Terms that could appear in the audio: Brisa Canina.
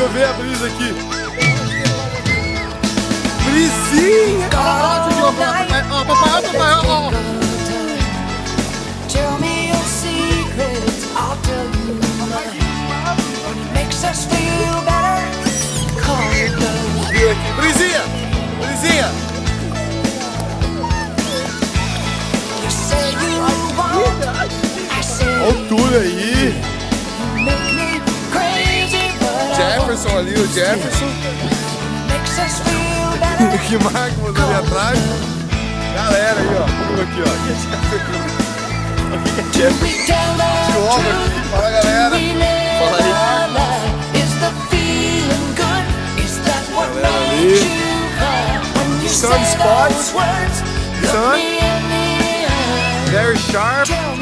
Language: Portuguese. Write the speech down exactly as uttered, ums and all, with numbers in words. Deixa eu ver a Brisa aqui. Brisinha! Caraca, de novo. Ó, papai, ó, papai, ó, ó. Brisinha! Brisinha! Olha o Túlio aí! Jefferson ali, o Jefferson! Que máquina ali atrás! Galera aí, ó! Comigo aqui, ó! O que é Jefferson? De obra aqui! Fala, galera! Fala aí! Some spots, sun, very sharp.